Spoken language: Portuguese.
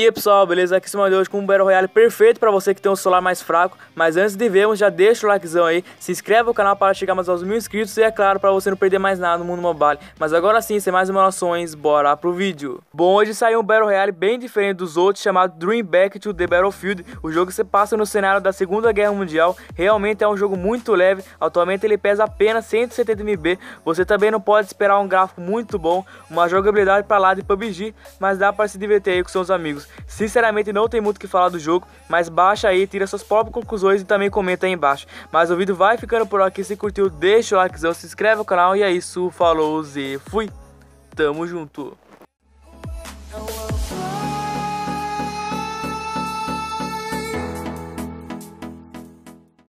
E aí pessoal, beleza? Aqui estamos hoje com um Battle Royale perfeito para você que tem um celular mais fraco. Mas antes de vermos, já deixa o likezão aí, se inscreve no canal para chegarmos aos 1000 inscritos. E é claro, para você não perder mais nada no mundo mobile. Mas agora sim, sem mais enrolações, bora pro vídeo. Bom, hoje saiu um Battle Royale bem diferente dos outros, chamado Dream Back to the Battlefield. O jogo se passa no cenário da Segunda Guerra Mundial. Realmente é um jogo muito leve, atualmente ele pesa apenas 170 MB. Você também não pode esperar um gráfico muito bom, uma jogabilidade para lá de PUBG, mas dá para se divertir aí com seus amigos. Sinceramente não tem muito o que falar do jogo, mas baixa aí, tira suas próprias conclusões e também comenta aí embaixo. Mas o vídeo vai ficando por aqui, se curtiu deixa o likezão, se inscreve no canal e é isso, falou e fui, tamo junto.